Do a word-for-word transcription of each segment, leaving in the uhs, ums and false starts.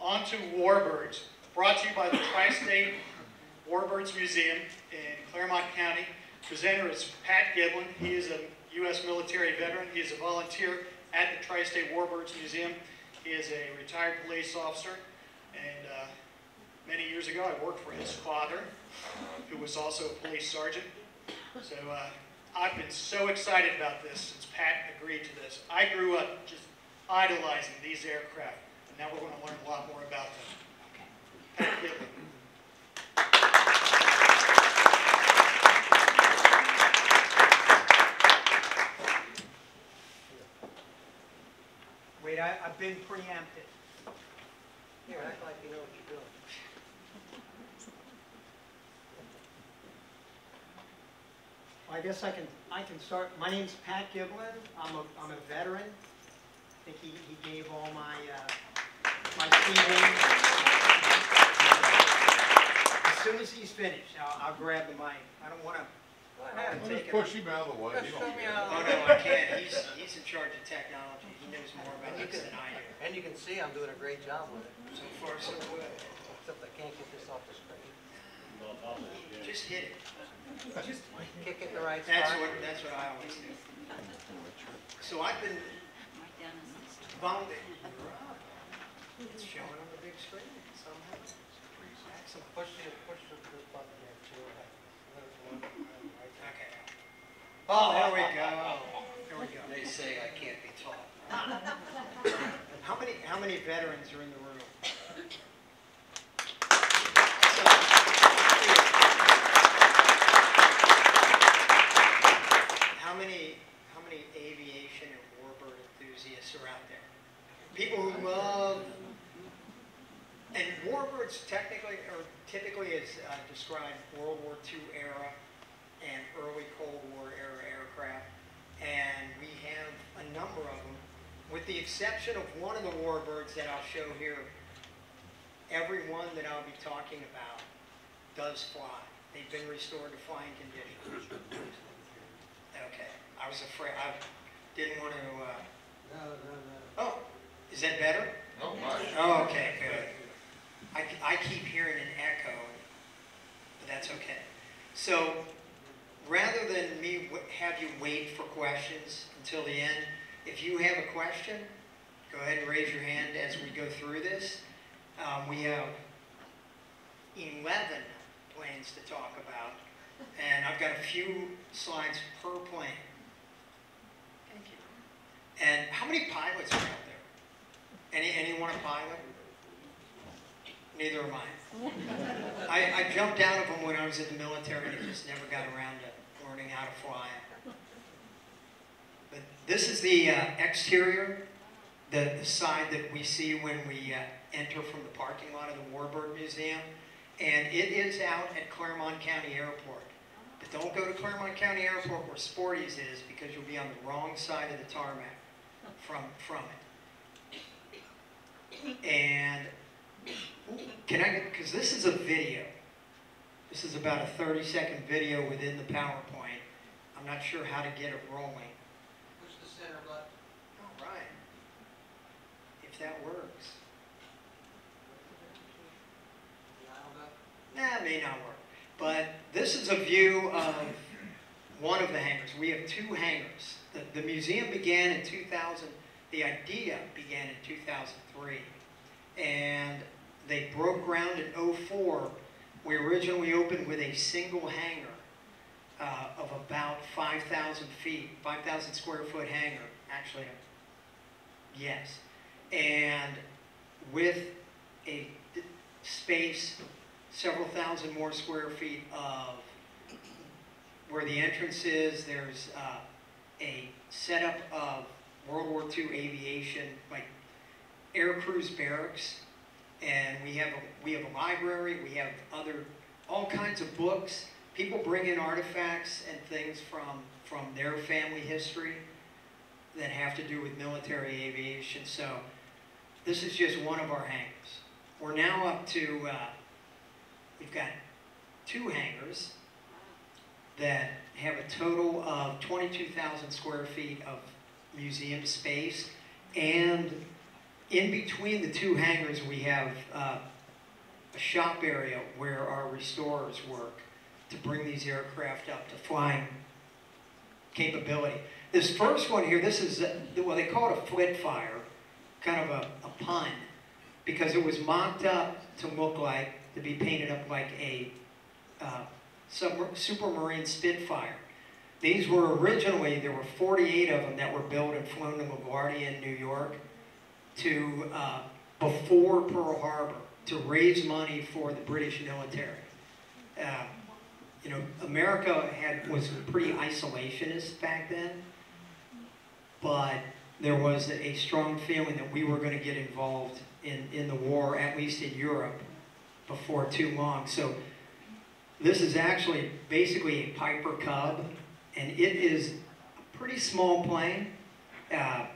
Onto Warbirds, brought to you by the Tri-State Warbirds Museum in Clermont County. Presenter is Pat Giblin. He is a U S military veteran. He is a volunteer at the Tri-State Warbirds Museum. He is a retired police officer, and uh, many years ago I worked for his father, who was also a police sergeant. So uh, I've been so excited about this since Pat agreed to this. I grew up just idolizing these aircraft, and now we're going to learn a lot more about them. Pat Giblin. Wait, I, I've been preempted. Here, act like you know what you're doing. Well, I guess I can I can start. My name's Pat Giblin. I'm a I'm a veteran. I think he, he gave all my uh, my feelings. As soon as he's finished, I'll, I'll grab the mic. I don't want to. Well, just push him out of the way. You don't care. Oh, no, I can't. He's, he's in charge of technology. He knows more about this than I do. And you can see I'm doing a great job with it. So far, so good. Except I can't get this off the screen. Just hit it. Just kick it in the right that's spot. What, that's what I always do. So I've been volunteering. It's showing on the big screen somehow. Some push it, push the button there too. Okay. Oh, there we go. There we go. They say I can't be taught. How many how many veterans are in the room? How many how many aviation and warbird enthusiasts are out there? People who love, and warbirds technically or typically is uh, described World War Two era and early Cold War era aircraft, and we have a number of them. With the exception of one of the warbirds that I'll show here, every one that I'll be talking about does fly. They've been restored to flying condition. Okay, I was afraid, I didn't want to, uh... No, no, no. Oh, is that better? No, much. Oh, okay, good. I, I keep hearing an echo, but that's okay. So, rather than me w have you wait for questions until the end, if you have a question, go ahead and raise your hand as we go through this. Um, we have eleven planes to talk about, and I've got a few slides per plane. Thank you. And how many pilots are out there? Any, anyone a pilot? Neither am I. I. I jumped out of them when I was in the military and just never got around to learning how to fly. But this is the uh, exterior, the, the side that we see when we uh, enter from the parking lot of the Warbird Museum. And it is out at Clermont County Airport. But don't go to Clermont County Airport where Sporty's is, because you'll be on the wrong side of the tarmac from, from it. And can I, because this is a video. This is about a thirty second video within the PowerPoint. I'm not sure how to get it rolling. Push the center button. All right. If that works. Nah, it may not work. But this is a view of one of the hangars. We have two hangars. The, the museum began in two thousand. The idea began in two thousand three. And they broke ground in oh four. We originally opened with a single hangar uh, of about five thousand feet, five thousand square foot hangar, actually, yes. And with a space, several thousand more square feet of where the entrance is, there's uh, a setup of World War Two aviation, like air crews barracks, and we have a, we have a library, we have other, all kinds of books. People bring in artifacts and things from, from their family history that have to do with military aviation. So this is just one of our hangars. We're now up to, uh, we've got two hangars that have a total of twenty-two thousand square feet of museum space and In between the two hangars, we have uh, a shop area where our restorers work to bring these aircraft up to flying capability. This first one here, this is, well, they call it a Flitfire, kind of a, a pun, because it was mocked up to look like, to be painted up like a uh, Supermarine Spitfire. These were originally, there were forty-eight of them that were built and flown to LaGuardia in New York to, uh, before Pearl Harbor, to raise money for the British military. Uh, you know, America had, was pretty isolationist back then, but there was a strong feeling that we were going to get involved in, in the war, at least in Europe, before too long. So this is actually basically a Piper Cub, and it is a pretty small plane. Uh,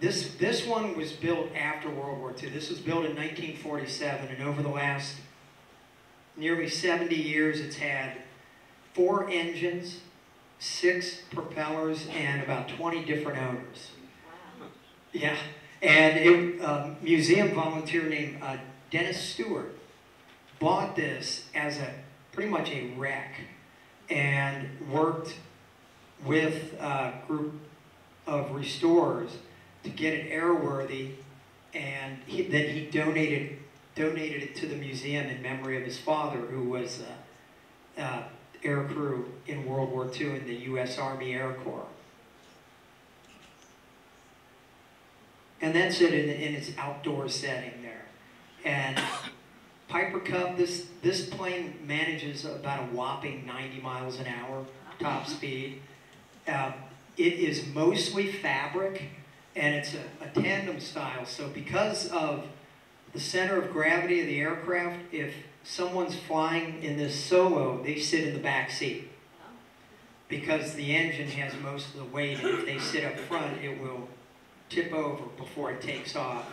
this, this one was built after World War Two. This was built in nineteen forty-seven, and over the last nearly seventy years, it's had four engines, six propellers, and about twenty different owners. Wow. Yeah, and a uh, museum volunteer named uh, Dennis Stewart bought this as a pretty much a wreck, and worked with a group of restorers to get it airworthy, and he, then he donated donated it to the museum in memory of his father, who was uh, uh, air crew in World War Two in the U S Army Air Corps. And that's it in, in its outdoor setting there. And Piper Cub, this, this plane manages about a whopping ninety miles an hour top speed. Uh, it is mostly fabric, and it's a, a tandem style. So because of the center of gravity of the aircraft, if someone's flying in this solo, they sit in the back seat, because the engine has most of the weight, and if they sit up front, it will tip over before it takes off.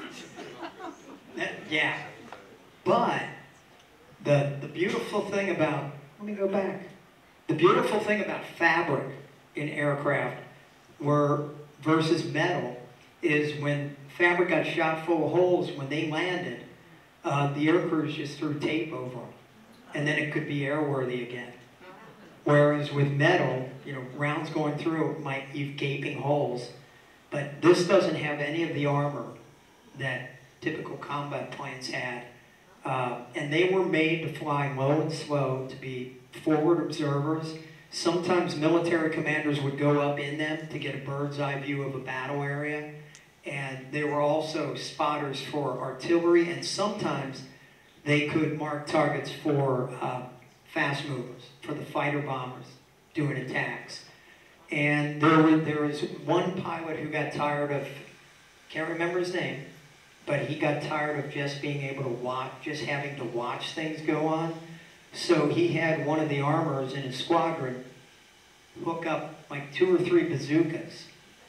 That, yeah. But the, the beautiful thing about, let me go back. The beautiful thing about fabric in aircraft were versus metal is when fabric got shot full of holes, when they landed, uh, the air crews just threw tape over them, and then it could be airworthy again. Whereas with metal, you know, rounds going through might leave gaping holes, but this doesn't have any of the armor that typical combat planes had. Uh, and they were made to fly low and slow, to be forward observers. Sometimes military commanders would go up in them to get a bird's eye view of a battle area. And they were also spotters for artillery, and sometimes they could mark targets for uh, fast movers, for the fighter bombers doing attacks. And there, were, there was one pilot who got tired of, can't remember his name, but he got tired of just being able to watch, just having to watch things go on. So he had one of the armorers in his squadron hook up like two or three bazookas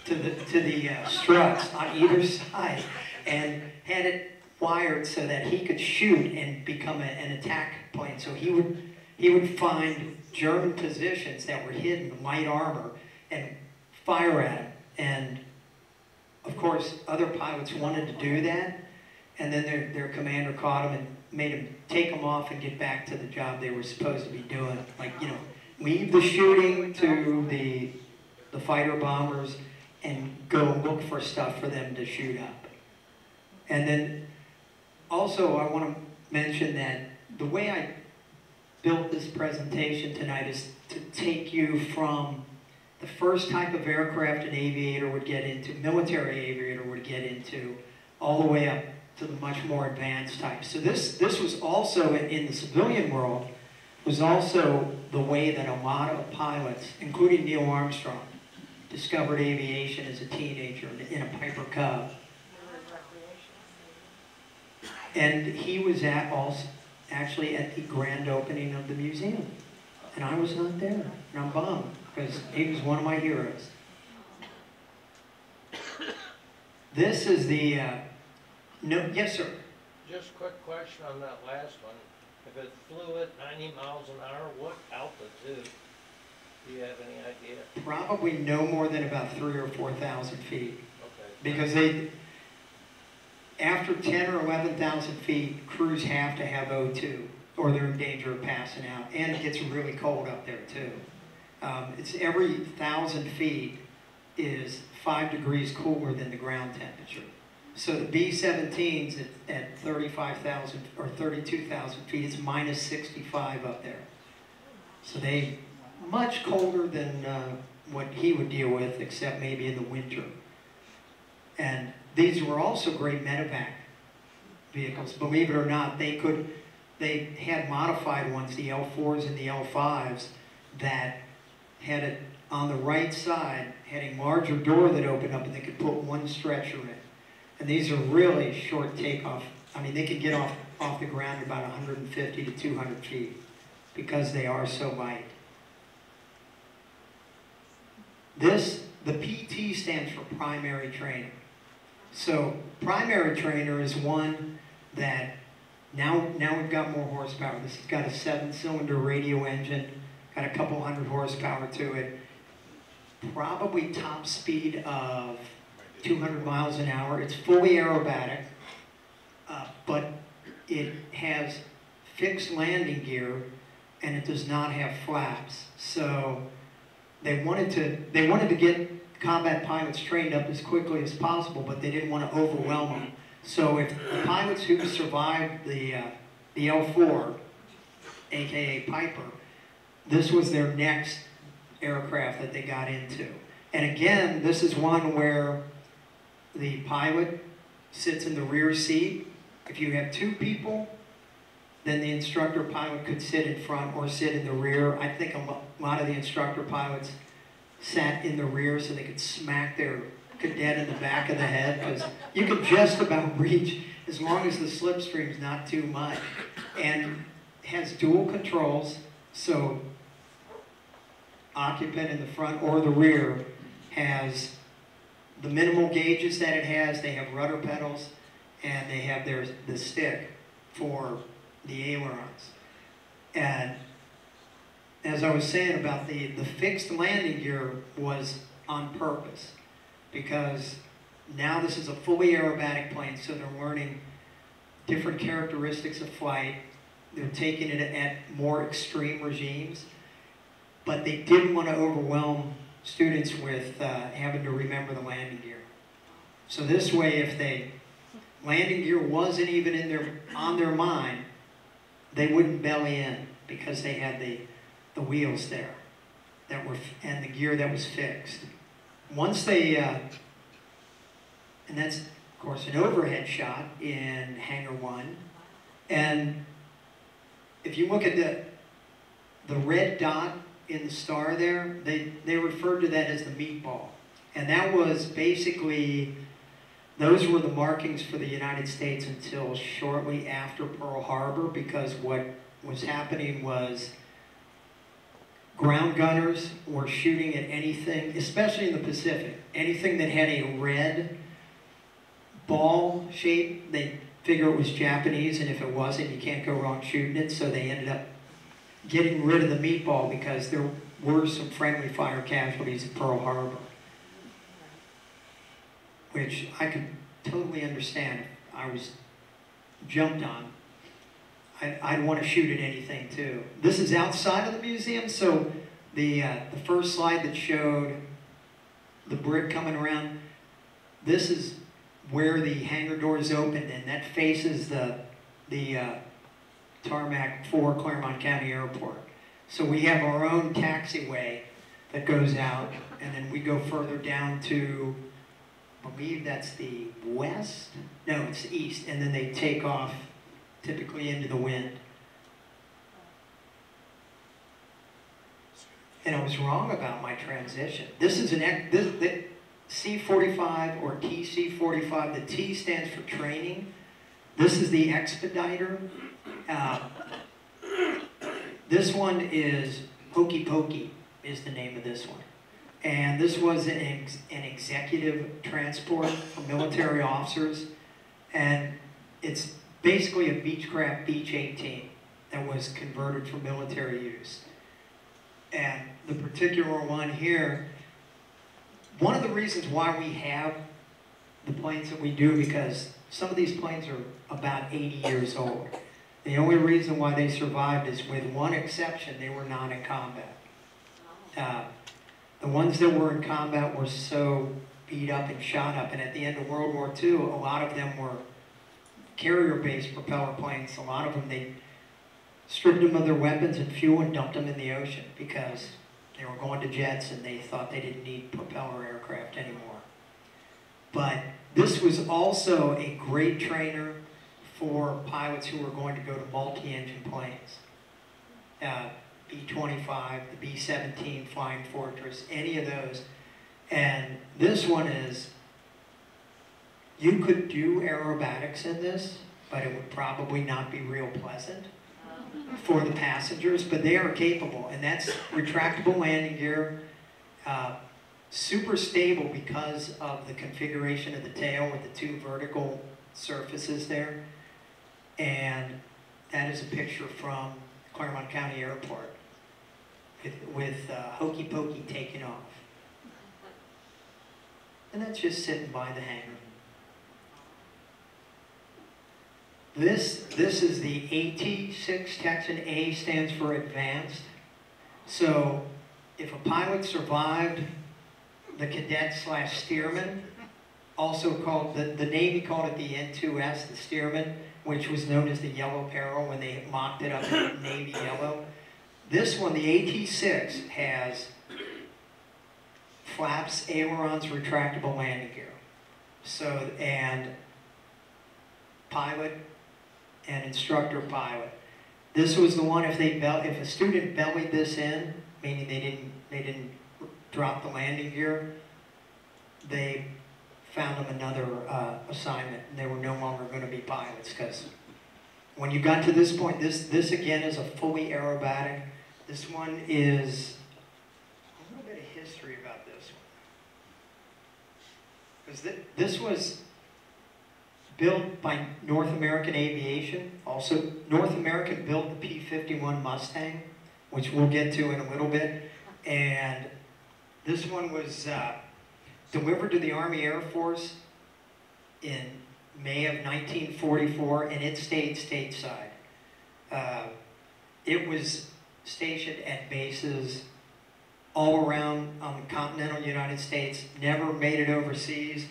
to the, to the uh, struts on either side, and had it wired so that he could shoot and become a, an attack plane. So he would, he would find German positions that were hidden in light armor and fire at them. And of course, other pilots wanted to do that, and then their, their commander caught them and made them take them off and get back to the job they were supposed to be doing. Like, you know, leave the shooting to the, the fighter bombers and go look for stuff for them to shoot up. And then also I want to mention that the way I built this presentation tonight is to take you from the first type of aircraft an aviator would get into, military aviator would get into, all the way up to the much more advanced type. So this, this was also, in the civilian world, was also the way that a lot of pilots, including Neil Armstrong, discovered aviation as a teenager in a Piper Cub. And he was at also, actually at the grand opening of the museum. And I was not there, and I'm bummed, because he was one of my heroes. This is the, uh, no, yes sir? Just a quick question on that last one. If it flew at ninety miles an hour, what altitude? Do you have any idea? Probably no more than about three or four thousand feet. Okay. Because they, after ten or eleven thousand feet, crews have to have O two, or they're in danger of passing out. And it gets really cold up there too. Um, it's every thousand feet is five degrees cooler than the ground temperature. So the B seventeens at, at thirty-five thousand or thirty-two thousand feet, it's minus sixty-five up there. So they much colder than uh, what he would deal with, except maybe in the winter. And these were also great medevac vehicles. Believe it or not, they could, they had modified ones, the L fours and the L fives, that had it on the right side, had a larger door that opened up and they could put one stretcher in. And these are really short takeoff. I mean, they could get off, off the ground about one hundred fifty to two hundred feet because they are so light. This, the P T stands for primary trainer. So primary trainer is one that now, now we've got more horsepower. This has got a seven cylinder radio engine, got a couple hundred horsepower to it. Probably top speed of two hundred miles an hour. It's fully aerobatic, uh, but it has fixed landing gear and it does not have flaps. So they wanted to, they wanted to get combat pilots trained up as quickly as possible, but they didn't want to overwhelm them. So if the pilots who survived the, uh, the L four, A K A Piper, this was their next aircraft that they got into. And again, this is one where the pilot sits in the rear seat. If you have two people, then the instructor pilot could sit in front or sit in the rear. I think a lot of the instructor pilots sat in the rear so they could smack their cadet in the back of the head, because you could just about reach as long as the slipstream's not too much. And has dual controls, so occupant in the front or the rear has the minimal gauges that it has. They have rudder pedals and they have their the stick for the ailerons. And as I was saying about the, the fixed landing gear was on purpose, because now this is a fully aerobatic plane, so they're learning different characteristics of flight. They're taking it at more extreme regimes, but they didn't want to overwhelm students with uh, having to remember the landing gear. So this way, if they, landing gear wasn't even in their, on their mind, they wouldn't belly in because they had the the wheels there that were, and the gear that was fixed. Once they, uh, and that's of course an overhead shot in Hangar One. And if you look at the, the red dot in the star there, they, they referred to that as the meatball. And that was basically, those were the markings for the United States until shortly after Pearl Harbor, because what was happening was ground gunners were shooting at anything, especially in the Pacific, anything that had a red ball shape. They figure it was Japanese, and if it wasn't, you can't go wrong shooting it. So they ended up getting rid of the meatball because there were some friendly fire casualties at Pearl Harbor, which I could totally understand. If I was jumped on, I'd, I'd want to shoot at anything too. This is outside of the museum, so the, uh, the first slide that showed the brick coming around, this is where the hangar doors opened, and that faces the, the uh, tarmac for Clermont County Airport. So we have our own taxiway that goes out, and then we go further down to, I believe that's the west? No, it's east, and then they take off typically into the wind. And I was wrong about my transition. This is an this, the C forty-five or T C forty-five. The T stands for training. This is the expediter. Uh, this one is Hokey Pokey is the name of this one. And this was an, ex an executive transport for military officers. And it's basically a Beechcraft Beech eighteen that was converted for military use. And the particular one here, one of the reasons why we have the planes that we do, because Some of these planes are about eighty years old. The only reason why they survived is, with one exception, they were not in combat. Uh, the ones that were in combat were so beat up and shot up, and at the end of World War Two, a lot of them were carrier-based propeller planes. A lot of them, they stripped them of their weapons and fuel and dumped them in the ocean because they were going to jets and they thought they didn't need propeller aircraft anymore. But this was also a great trainer for pilots who were going to go to multi-engine planes. Uh, B twenty-five, the B seventeen, Flying Fortress, any of those. And this one is, you could do aerobatics in this, but it would probably not be real pleasant for the passengers, but they are capable. And that's retractable landing gear, uh, super stable because of the configuration of the tail with the two vertical surfaces there. And that is a picture from Clermont County Airport with, with uh, Hokey Pokey taking off. And that's just sitting by the hangar. This, this is the A T six Texan. A stands for advanced. So if a pilot survived, the cadet slash steerman, also called, the, the Navy called it the N two S, the steerman, which was known as the yellow peril when they mocked it up in Navy yellow. This one, the A T six, has flaps, ailerons, retractable landing gear. So, and pilot and instructor pilot. This was the one, if they bel if a student bellied this in, meaning they didn't they didn't drop the landing gear, they found them another uh, assignment, and they were no longer going to be pilots, because when you got to this point, this this again is a fully aerobatic. This one is a little bit of history about this one, because th this was built by North American Aviation. Also, North American built the P fifty-one Mustang, which we'll get to in a little bit. And this one was uh, delivered to the Army Air Force in May of nineteen forty-four, and it stayed stateside. Uh, it was stationed at bases all around um, the continental United States, never made it overseas.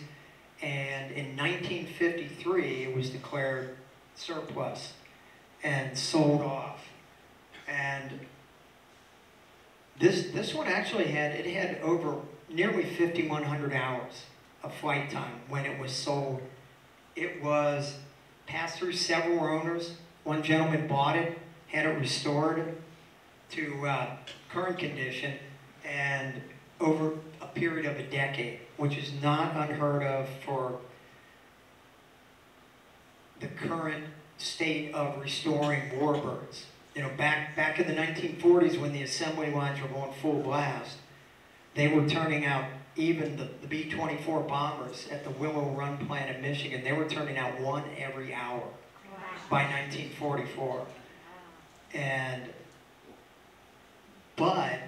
And in nineteen fifty-three, it was declared surplus and sold off. And this this one actually had, it had over nearly fifty-one hundred hours of flight time when it was sold. It was passed through several owners. One gentleman bought it, had it restored to uh, current condition, and over a period of a decade, which is not unheard of for the current state of restoring warbirds. You know, back, back in the nineteen forties, when the assembly lines were going full blast, they were turning out, even the, the B twenty-four bombers at the Willow Run plant in Michigan, they were turning out one every hour. Wow. By nineteen forty-four. Wow. And, but,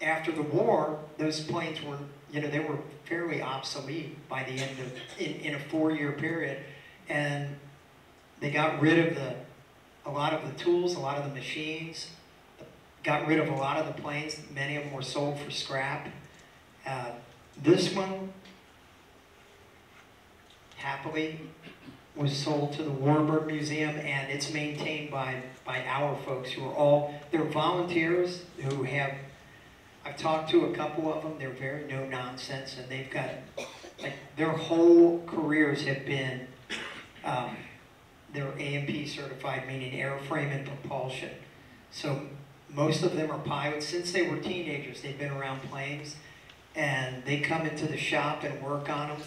after the war, those planes were, you know, they were fairly obsolete by the end of, in, in a four-year period. And they got rid of the, a lot of the tools, a lot of the machines, got rid of a lot of the planes. Many of them were sold for scrap. Uh, this one, happily, was sold to the Warbird Museum, and it's maintained by, by our folks who are all, they're volunteers who have, I've talked to a couple of them, they're very no-nonsense, and they've got, like, their whole careers have been, um, they're A and P certified, meaning airframe and propulsion. So most of them are pilots. Since they were teenagers, they've been around planes, and they come into the shop and work on them,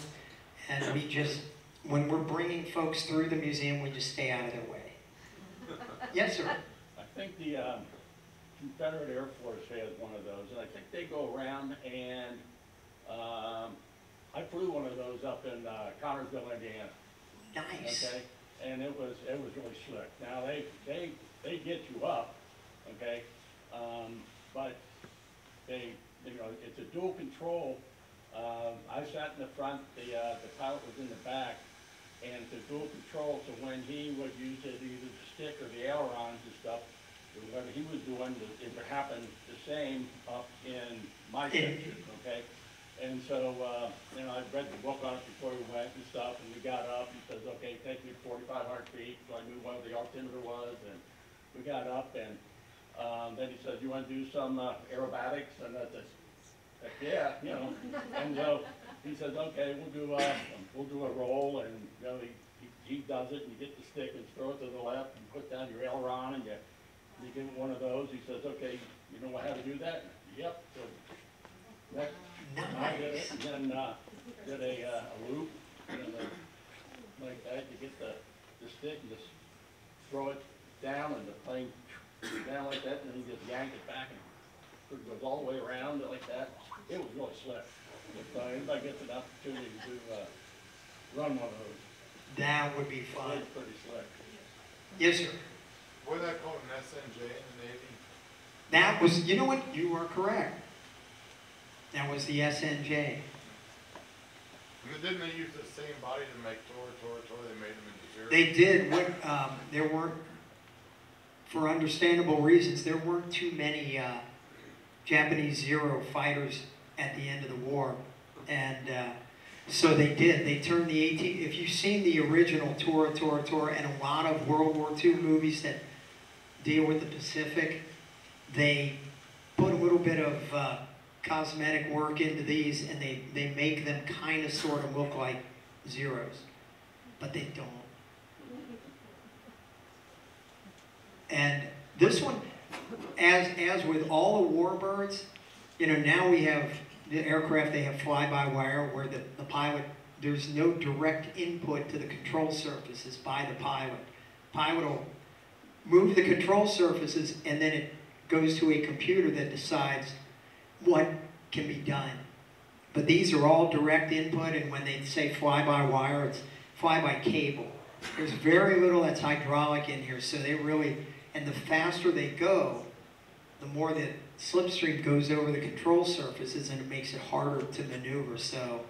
and we just, when we're bringing folks through the museum, we just stay out of their way. Yes, sir? I think the... Uh... Confederate Air Force has one of those, and I think they go around, and um, I flew one of those up in uh, Connorsville, Indiana. Nice. Okay, and it was it was really slick. Now they they they get you up, okay, um, but they you know it's a dual control. Um, I sat in the front, the uh, the pilot was in the back, and the dual control, so when he would use it, either the stick or the ailerons and stuff, whatever he was doing, it would happen the same up in my section, okay? And so, uh, you know, I read the book on it before we went and stuff, and we got up, and says, okay, take me forty-five hundred feet, so I knew what the altimeter was, and we got up, and um, then he said, you want to do some uh, aerobatics? And I said, heck yeah, you know, and so, he says, okay, we'll do a, we'll do a roll, and you know, he, he, he does it, and you get the stick and throw it to the left, and put down your aileron, and you, you give him one of those. He says, okay, you know how to do that? Yep. So next, I did it, and then uh, did a, uh, a loop, and then like that, you get the, the stick and just throw it down, and the plane down like that, and then you just yank it back, and it goes all the way around like that. It was really slick. If uh, anybody gets an opportunity to uh, run one of those, that would be fun. It's pretty slick. Yes, sir. What did I call an S N J in the Navy? That was, you know what? You are correct. That was the S N J. Because didn't they use the same body to make Tor, Tor, Tor? They made them into zero. They did. What? Um, there weren't, for understandable reasons, there weren't too many uh, Japanese Zero fighters at the end of the war, and uh, so they did. They turned the eighteen. If you've seen the original Tora, Tora, Tora, and a lot of World War Two movies that deal with the Pacific, they put a little bit of uh, cosmetic work into these, and they they make them kind of sort of look like Zeros, but they don't. And this one, as as with all the warbirds, you know, now we have the aircraft, they have fly-by-wire, where the, the pilot, there's no direct input to the control surfaces by the pilot. Pilot will move the control surfaces, and then it goes to a computer that decides what can be done. But these are all direct input, and when they say fly-by-wire, it's fly-by-cable. There's very little that's hydraulic in here, so they really, and the faster they go, the more that slipstream goes over the control surfaces, and it makes it harder to maneuver. So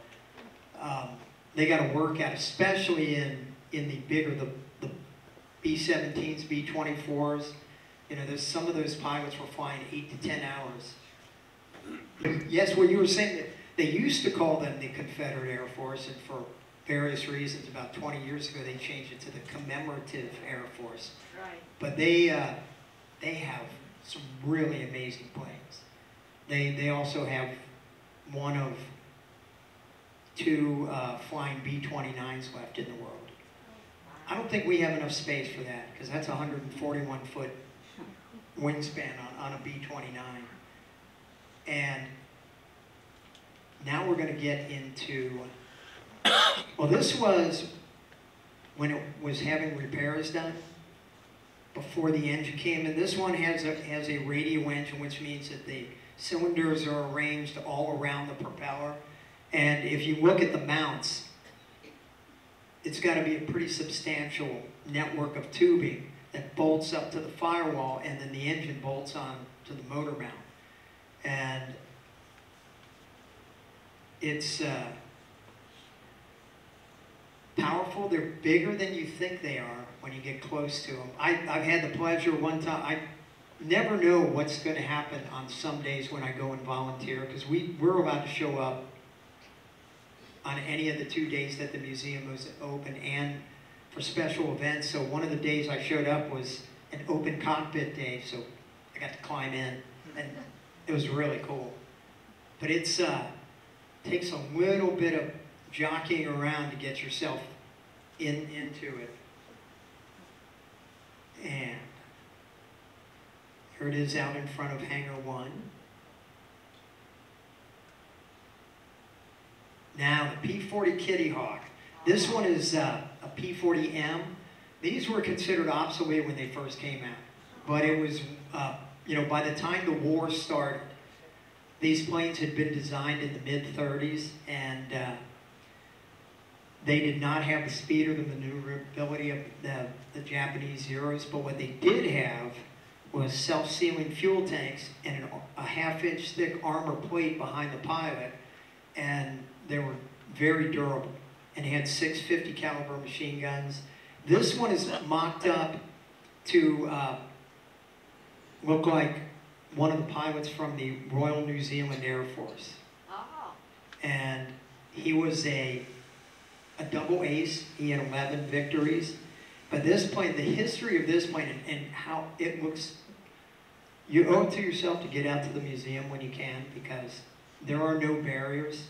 um, they got to work out, especially in in the bigger, the, the B seventeens, B twenty-fours. You know, there's some of those pilots were flying eight to ten hours. Yes, well, you were saying that they used to call them the Confederate Air Force, and for various reasons, about twenty years ago, they changed it to the Commemorative Air Force. Right. But they uh, they have some really amazing planes. They they also have one of two uh, flying B twenty-nines left in the world. I don't think we have enough space for that, because that's one hundred forty-one foot wingspan on, on a B twenty-nine. And now we're going to get into, well, this was when it was having repairs done, before the engine came in. This one has a, has a radio engine, which means that the cylinders are arranged all around the propeller. And if you look at the mounts, it's got to be a pretty substantial network of tubing that bolts up to the firewall, and then the engine bolts on to the motor mount. And it's uh, powerful. They're bigger than you think they are when you get close to them. I, I've had the pleasure one time, I never know what's going to happen on some days when I go and volunteer, because we, we're about to show up on any of the two days that the museum was open and for special events. So one of the days I showed up was an open cockpit day, so I got to climb in, and it was really cool. But it's uh, takes a little bit of jockeying around to get yourself in into it. And here it is out in front of Hangar One. Now the P forty Kitty Hawk. This one is uh, a P forty M. These were considered obsolete when they first came out, but it was, uh, you know, by the time the war started, these planes had been designed in the mid thirties, and uh, they did not have the speed or the maneuverability of the, the Japanese Zeros, but what they did have was self-sealing fuel tanks and an, a half-inch thick armor plate behind the pilot, and they were very durable. and had six fifty caliber machine guns. This one is mocked up to uh, look like one of the pilots from the Royal New Zealand Air Force. Oh. And he was a, a double ace. He had eleven victories. But this plane, the history of this plane and, and how it looks, you owe it to yourself to get out to the museum when you can, because there are no barriers.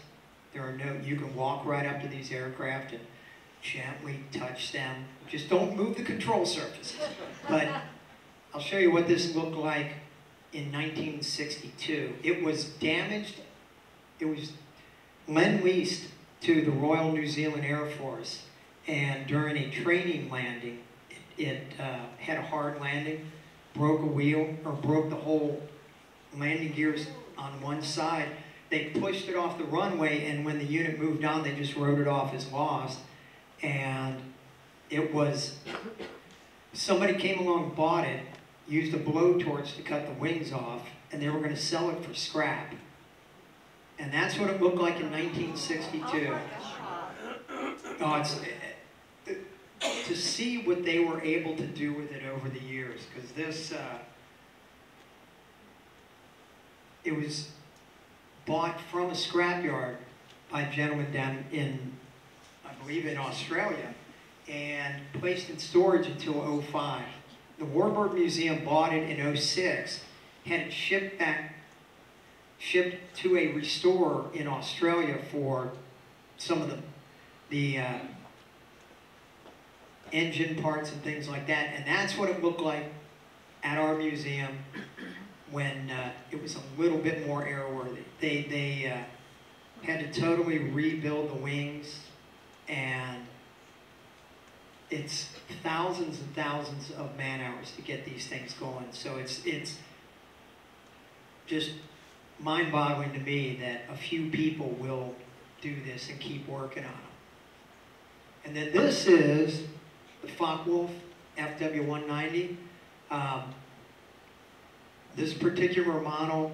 There are no, you can walk right up to these aircraft and gently touch them. Just don't move the control surfaces. But I'll show you what this looked like in nineteen sixty-two. It was damaged, it was lend-leased to the Royal New Zealand Air Force, and during a training landing, it, it uh, had a hard landing, broke a wheel, or broke the whole landing gears on one side. They pushed it off the runway, and when the unit moved on, they just wrote it off as lost. And it was, somebody came along, bought it, used a blowtorch to cut the wings off, and they were going to sell it for scrap. And that's what it looked like in nineteen sixty-two. Oh, it's, it, it, to see what they were able to do with it over the years, because this, uh, it was bought from a scrapyard by a gentleman down in, I believe, in Australia, and placed in storage until oh five. The Warbird Museum bought it in oh six, had it shipped back, shipped to a restorer in Australia for some of the, the uh, engine parts and things like that. And that's what it looked like at our museum when uh, it was a little bit more airworthy. They, they uh, had to totally rebuild the wings, and it's thousands and thousands of man hours to get these things going. So it's, it's just mind-boggling to me that a few people will do this and keep working on them. And then this is the Focke-Wulf F W one ninety. Um, this particular model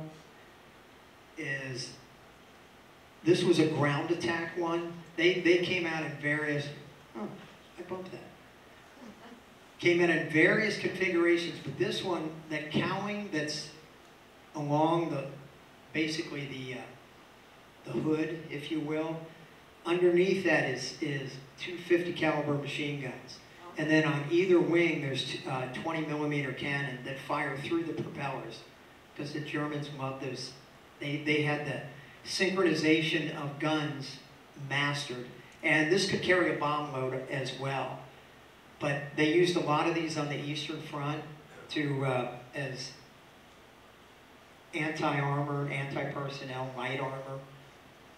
is, this was a ground attack one. They, they came out in various, oh, I bumped that. Came in in various configurations, but this one, that cowling that's along the, basically the, uh, the hood, if you will, underneath that is, is two fifty caliber machine guns. And then on either wing, there's uh, twenty millimeter cannon that fire through the propellers, because the Germans loved those. They, they had the synchronization of guns mastered. And this could carry a bomb load as well. But they used a lot of these on the Eastern Front to, uh, as anti-armor, anti-personnel, light armor.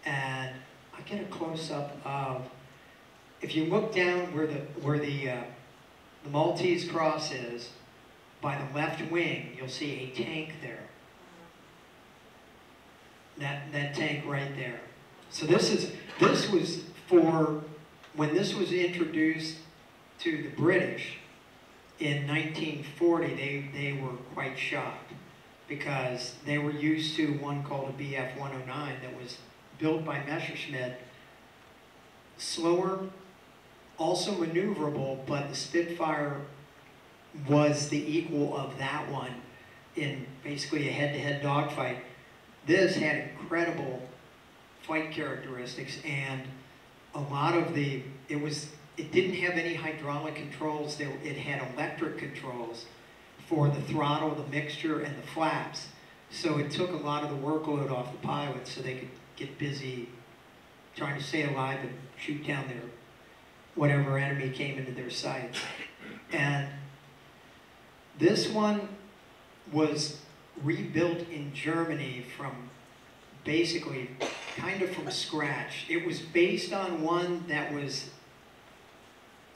And I get a close-up of, if you look down where the, where the, uh, the Maltese cross is, by the left wing, you'll see a tank there. That, that tank right there. So this is, this was for, when this was introduced to the British in nineteen forty, they, they were quite shocked, because they were used to one called a B F one oh nine that was built by Messerschmitt, slower, also maneuverable, but the Spitfire was the equal of that one in basically a head-to-head dogfight. This had incredible flight characteristics, and a lot of the, it was, it didn't have any hydraulic controls. There, it had electric controls for the throttle, the mixture, and the flaps. So it took a lot of the workload off the pilots so they could get busy trying to stay alive and shoot down their, whatever enemy came into their sights. And this one was rebuilt in Germany from basically kind of from scratch. It was based on one that was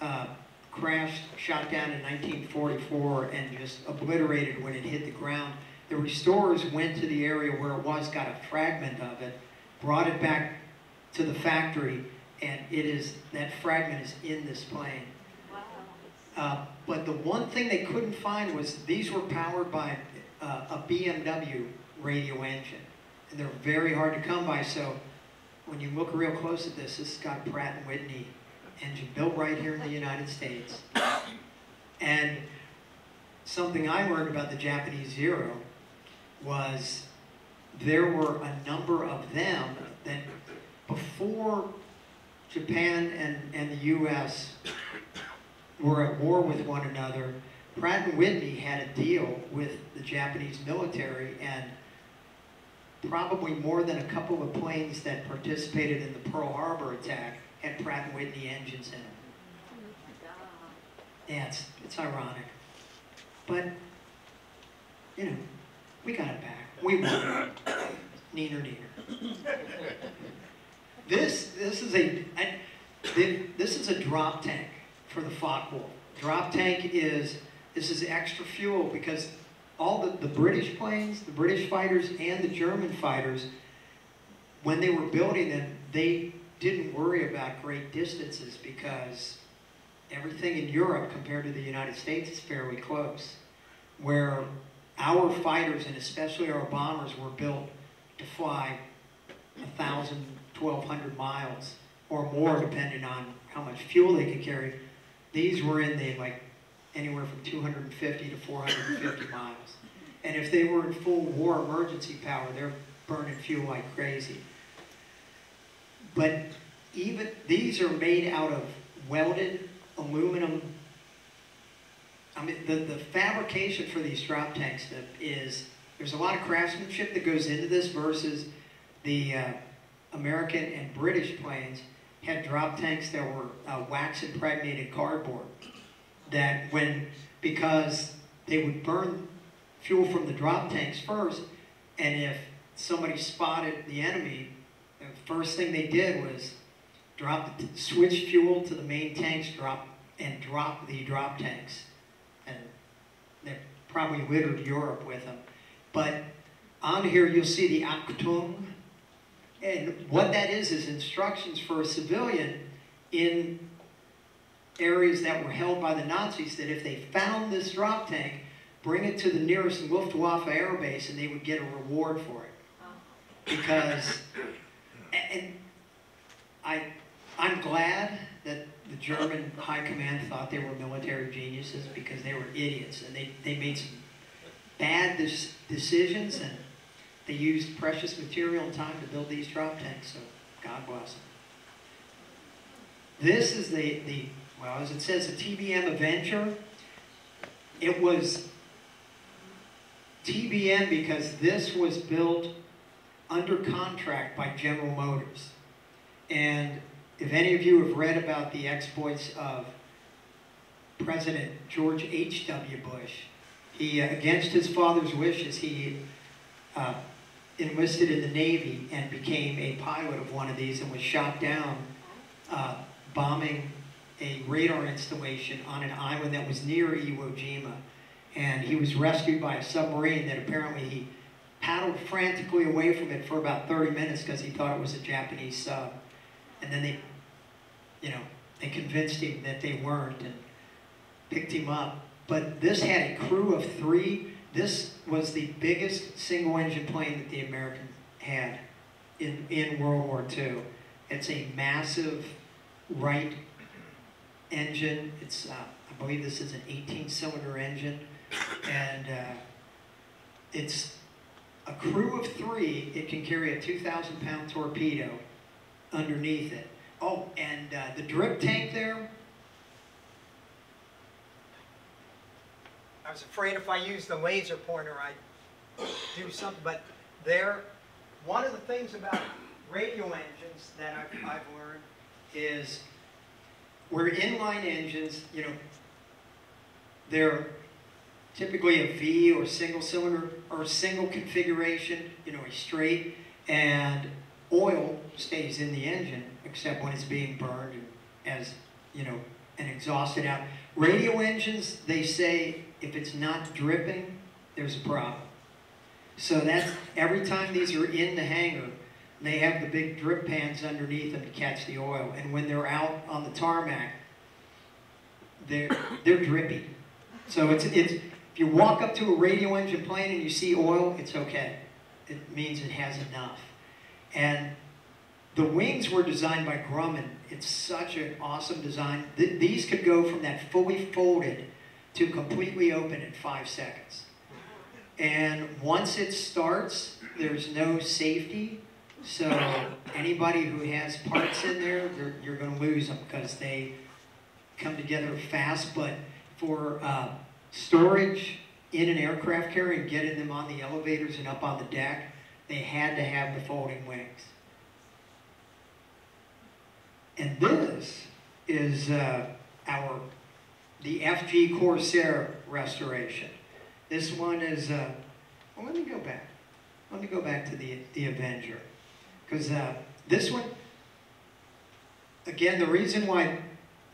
Uh, crashed, shot down in nineteen forty-four, and just obliterated when it hit the ground. The restorers went to the area where it was, got a fragment of it, brought it back to the factory, and it is, that fragment is in this plane. Wow. Uh, but the one thing they couldn't find was these were powered by uh, a B M W radio engine, and they're very hard to come by, so when you look real close at this, this has got Pratt and Whitney engine built right here in the United States. And something I learned about the Japanese Zero was there were a number of them that before Japan and, and the U S were at war with one another, Pratt and Whitney had a deal with the Japanese military, and probably more than a couple of planes that participated in the Pearl Harbor attack had Pratt and Whitney engines in them. Yeah, it's, it's ironic. But, you know, we got it back. We won. Neener, neener. This, this, is a, I, this is a drop tank for the Focke-Wulf. Drop tank is, this is extra fuel because all the, the British planes, the British fighters and the German fighters, when they were building them, they didn't worry about great distances because everything in Europe compared to the United States is fairly close. Where our fighters and especially our bombers were built to fly one thousand, twelve hundred miles or more depending on how much fuel they could carry. These were in the like anywhere from two hundred fifty to four hundred fifty miles. And if they were in full war emergency power, they're burning fuel like crazy. But even these are made out of welded aluminum. I mean, the, the fabrication for these drop tanks is, there's a lot of craftsmanship that goes into this versus the uh, American and British planes had drop tanks that were uh, wax impregnated cardboard. That when, because they would burn fuel from the drop tanks first, and if somebody spotted the enemy, the first thing they did was drop, the switch fuel to the main tanks, drop and drop the drop tanks, and they probably littered Europe with them. But on here you'll see the Achtung, and what that is is instructions for a civilian in areas that were held by the Nazis that if they found this drop tank, bring it to the nearest Luftwaffe air base and they would get a reward for it. Oh. Because, and I, I'm glad that the German high command thought they were military geniuses because they were idiots and they, they made some bad decisions and they used precious material and time to build these drop tanks, so God bless them. This is the, the well, as it says, the T B M Avenger. It was T B M because this was built under contract by General Motors. And if any of you have read about the exploits of President George H W Bush, he, uh, against his father's wishes, he uh, enlisted in the Navy and became a pilot of one of these and was shot down uh, bombing a radar installation on an island that was near Iwo Jima. And he was rescued by a submarine that apparently he paddled frantically away from it for about thirty minutes because he thought it was a Japanese sub. And then they, you know, they convinced him that they weren't and picked him up. But this had a crew of three. This was the biggest single engine plane that the Americans had in, in World War Two. It's a massive Wright engine. It's, uh, I believe this is an eighteen cylinder engine, and uh, it's a crew of three. It can carry a two thousand pound torpedo underneath it. Oh, and uh, the drip tank there. I was afraid if I used the laser pointer I'd do something, but there, one of the things about radio engines that I've, I've learned is where inline engines, you know, they're typically a V or single cylinder or single configuration, you know, a straight, and oil stays in the engine except when it's being burned as, you know, and exhausted out. Radio engines, they say if it's not dripping, there's a problem. So that's, every time these are in the hangar, they have the big drip pans underneath them to catch the oil. And when they're out on the tarmac, they're, they're drippy. So it's, it's, if you walk up to a radio engine plane and you see oil, it's okay. It means it has enough. And The wings were designed by Grumman. It's such an awesome design. Th these could go from that fully folded to completely open in five seconds. And once it starts, there's no safety. So anybody who has parts in there, you're going to lose them because they come together fast. But for uh, storage in an aircraft carrier and getting them on the elevators and up on the deck, they had to have the folding wings. And this is uh, our, the F G Corsair restoration. This one is, uh, well, let me go back. Let me go back to the, the Avenger. Because uh, this one, again, the reason why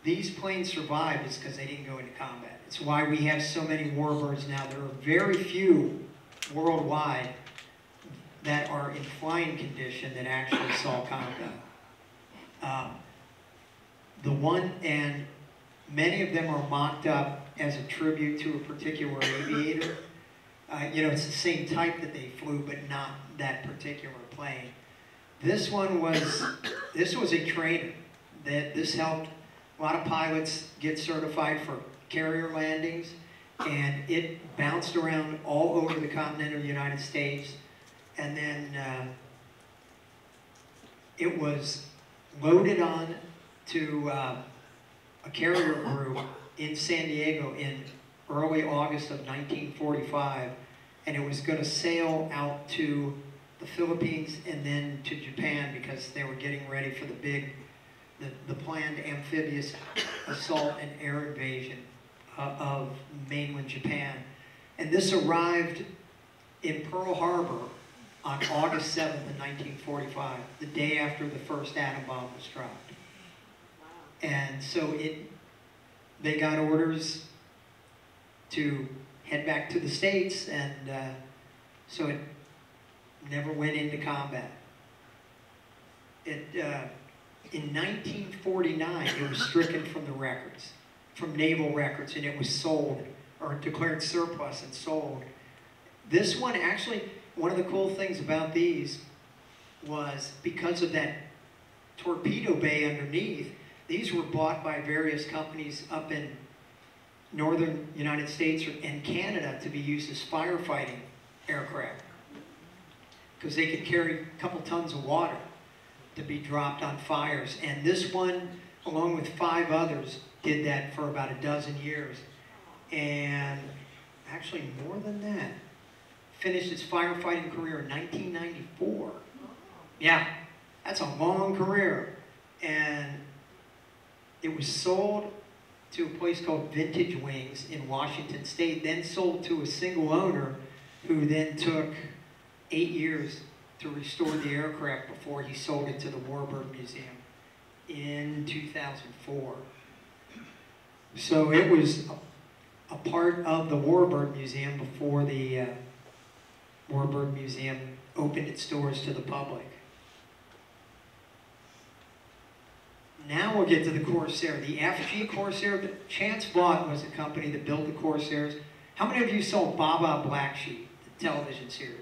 these planes survived is because they didn't go into combat. It's why we have so many warbirds now. There are very few worldwide that are in flying condition that actually saw combat. Um, the one, and many of them are mocked up as a tribute to a particular aviator. Uh, you know, it's the same type that they flew, but not that particular plane. This one was, this was a trainer. That this helped a lot of pilots get certified for carrier landings, and it bounced around all over the continental United States, and then uh, it was loaded on to uh, a carrier group in San Diego in early August of nineteen forty-five, and it was going to sail out to the Philippines and then to Japan because they were getting ready for the big, the, the planned amphibious assault and air invasion uh, of mainland Japan. And this arrived in Pearl Harbor on August seventh of nineteen forty-five, the day after the first atom bomb was dropped. Wow. And so it, they got orders to head back to the States, and uh, so it never went into combat. It, uh, in nineteen forty-nine, it was stricken from the records, from naval records, and it was sold, or declared surplus and sold. This one actually, one of the cool things about these was because of that torpedo bay underneath, these were bought by various companies up in northern United States and Canada to be used as firefighting aircraft, because they could carry a couple tons of water to be dropped on fires. And this one, along with five others, did that for about a dozen years. And actually more than that, finished his firefighting career in nineteen ninety-four. Yeah, that's a long career. And it was sold to a place called Vintage Wings in Washington State, then sold to a single owner who then took eight years to restore the aircraft before he sold it to the Warbird Museum in two thousand four. So it was a, a part of the Warbird Museum before the uh, Warbird Museum opened its doors to the public. Now we'll get to the Corsair. The F G Corsair, Chance Vaughn was the company that built the Corsairs. How many of you saw Baa Baa Black Sheep, the television series?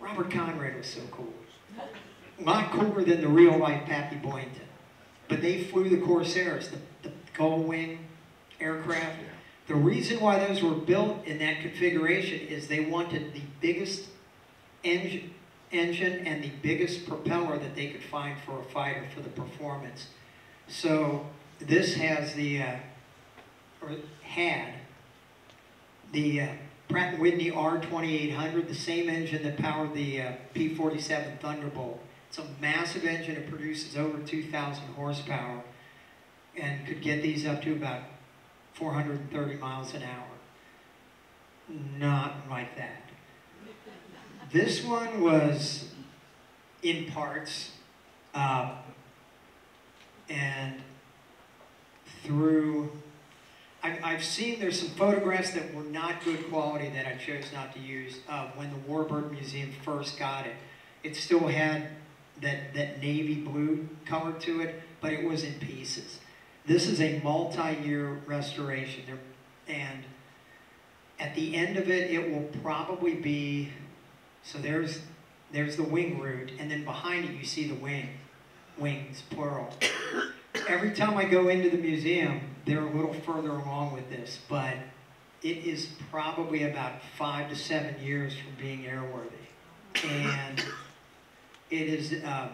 Robert Conrad was so cool. A lot cooler than the real life Pappy Boynton. But they flew the Corsairs, the, the gull wing aircraft. The reason why those were built in that configuration is they wanted the biggest engine, engine and the biggest propeller that they could find for a fighter for the performance. So this has the, uh, or had, the uh, Pratt and Whitney R twenty-eight hundred, the same engine that powered the uh, P forty-seven Thunderbolt. It's a massive engine. It produces over two thousand horsepower and could get these up to about four hundred thirty miles an hour. Not like that. This one was in parts, uh, and through, I, I've seen there's some photographs that were not good quality that I chose not to use of when the Warbird Museum first got it. It still had that, that navy blue color to it, but it was in pieces. This is a multi-year restoration, and at the end of it, it will probably be, so there's, there's the wing root, and then behind it you see the wing. wings, plural. Every time I go into the museum, they're a little further along with this, but it is probably about five to seven years from being airworthy. And it is um,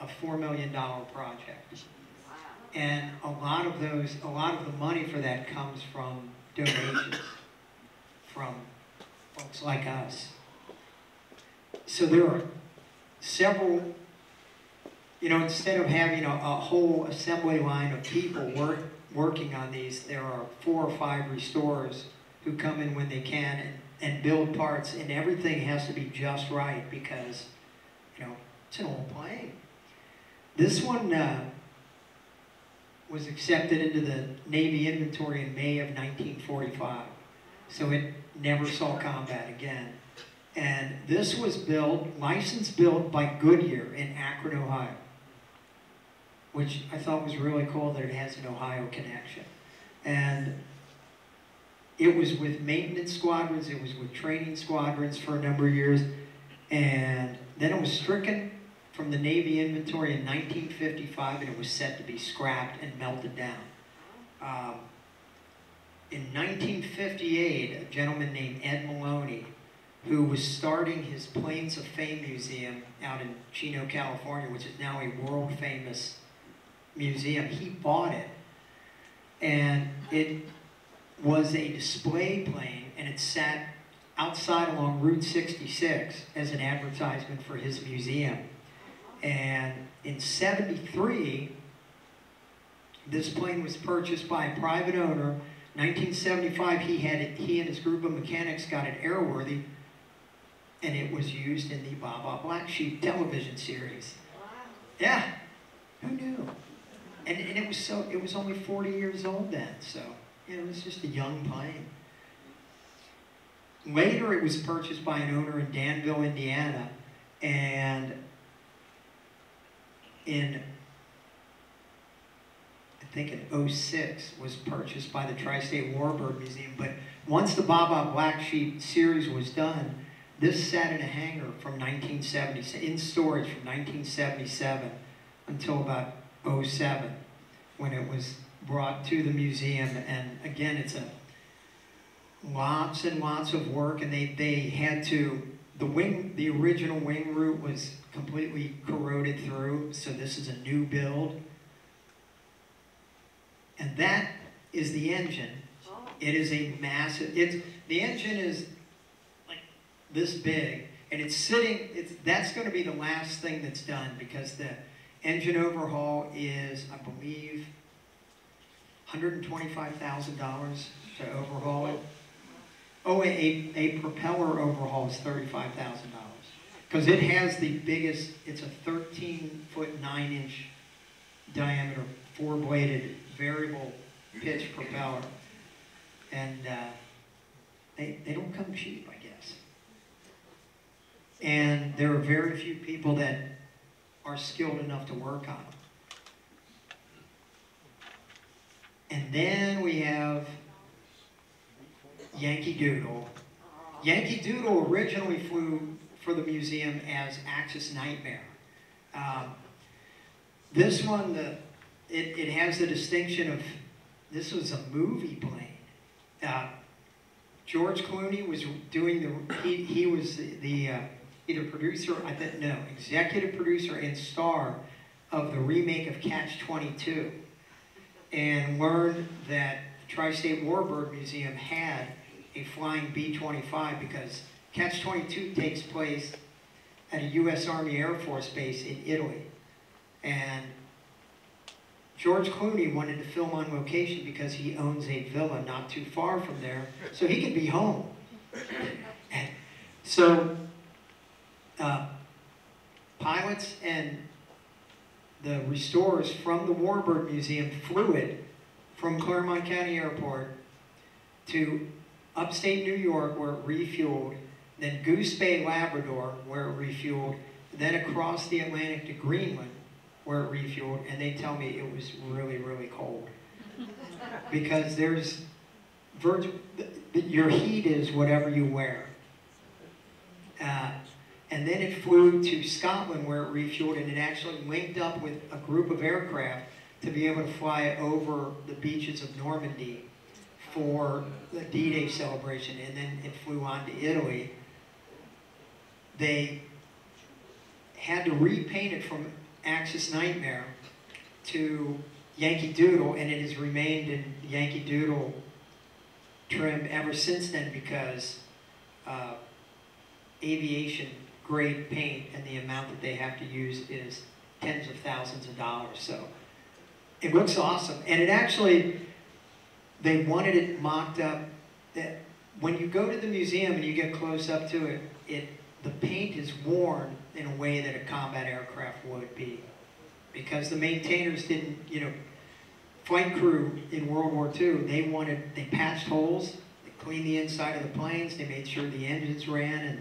a four million dollar project. Wow. And a lot of those, a lot of the money for that comes from donations from folks like us. So there are several, you know, instead of having a, a whole assembly line of people work, working on these, there are four or five restorers who come in when they can and, and build parts, and everything has to be just right because, you know, it's an old plane. This one uh, was accepted into the Navy inventory in May of nineteen forty-five, so it never saw combat again. And this was built, license built by Goodyear in Akron, Ohio, which I thought was really cool that it has an Ohio connection. And it was with maintenance squadrons, it was with training squadrons for a number of years, and then it was stricken from the Navy inventory in nineteen fifty-five, and it was set to be scrapped and melted down. Um, in nineteen fifty-eight, a gentleman named Ed Maloney, who was starting his Planes of Fame Museum out in Chino, California, which is now a world-famous museum. He bought it, and it was a display plane, and it sat outside along Route sixty-six as an advertisement for his museum. And in seventy-three, this plane was purchased by a private owner. nineteen seventy-five, he had it, he and his group of mechanics got it airworthy, and it was used in the Baa Baa Black Sheep television series. Wow. Yeah, who knew? And, and it was so, it was only forty years old then, so you know, it was just a young plane. Later it was purchased by an owner in Danville, Indiana, and in, I think in oh six, was purchased by the Tri-State Warbirds Museum. But once the Baa Baa Black Sheep series was done, this sat in a hangar from nineteen seventy, in storage from nineteen seventy-seven until about oh seven, when it was brought to the museum. And again, it's a lots and lots of work, and they, they had to, the wing, the original wing root was completely corroded through, so this is a new build. And that is the engine. It is a massive, it's, the engine is this big, and it's sitting, it's, that's going to be the last thing that's done, because the engine overhaul is, I believe, one hundred twenty-five thousand dollars to overhaul it. Oh, a, a propeller overhaul is thirty-five thousand dollars, because it has the biggest, it's a thirteen foot nine inch diameter, four-bladed variable pitch propeller, and uh, they, they don't come cheap, I guess. And there are very few people that are skilled enough to work on them. And then we have Yankee Doodle. Yankee Doodle originally flew for the museum as Axis Nightmare. Um, this one, the, it, it has the distinction of, this was a movie plane. Uh, George Clooney was doing the, he, he was the, the uh, either producer, I think, no, executive producer and star of the remake of Catch twenty-two, and learned that the Tri-State Warbird Museum had a flying B twenty-five, because Catch twenty-two takes place at a U S Army Air Force base in Italy. And George Clooney wanted to film on location because he owns a villa not too far from there, so he could be home. And so, Uh, pilots and the restorers from the Warbird Museum flew it from Clermont County Airport to upstate New York, where it refueled, then Goose Bay, Labrador, where it refueled, then across the Atlantic to Greenland, where it refueled, and they tell me it was really, really cold. Because there's, virgin, your heat is whatever you wear. Uh, and then it flew to Scotland where it refueled, and it actually linked up with a group of aircraft to be able to fly over the beaches of Normandy for the D-Day celebration, and then it flew on to Italy. They had to repaint it from Axis Nightmare to Yankee Doodle, and it has remained in Yankee Doodle trim ever since then, because uh, aviation grade paint and the amount that they have to use is tens of thousands of dollars. So it looks awesome, and it actually, they wanted it mocked up that when you go to the museum and you get close up to it, it the paint is worn in a way that a combat aircraft would be, because the maintainers didn't, you know, flight crew in World War Two, they wanted, they patched holes, they cleaned the inside of the planes, they made sure the engines ran and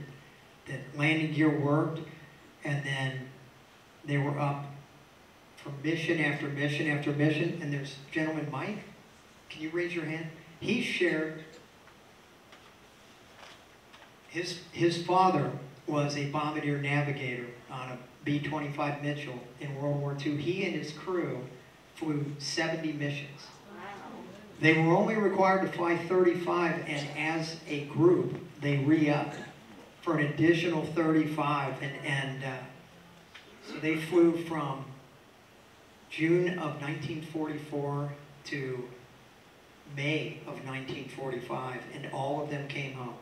that landing gear worked, and then they were up for mission after mission after mission. And there's a gentleman, Mike, can you raise your hand? He shared, his, his father was a bombardier navigator on a B twenty-five Mitchell in World War Two. He and his crew flew seventy missions. Wow. They were only required to fly thirty-five, and as a group, they re-upped for an additional thirty-five. And, and uh, so they flew from June of nineteen forty-four to May of nineteen forty-five, and all of them came home,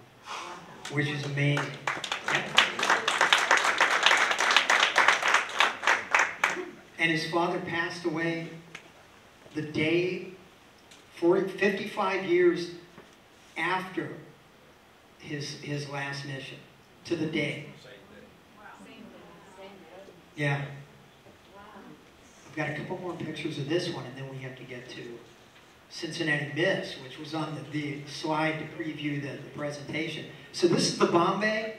which is amazing. And his father passed away the day, forty, fifty-five years after his, his last mission, to the day. Yeah. I've got a couple more pictures of this one, and then we have to get to Cincinnati Miss, which was on the, the slide to preview the, the presentation. So this is the Bombay.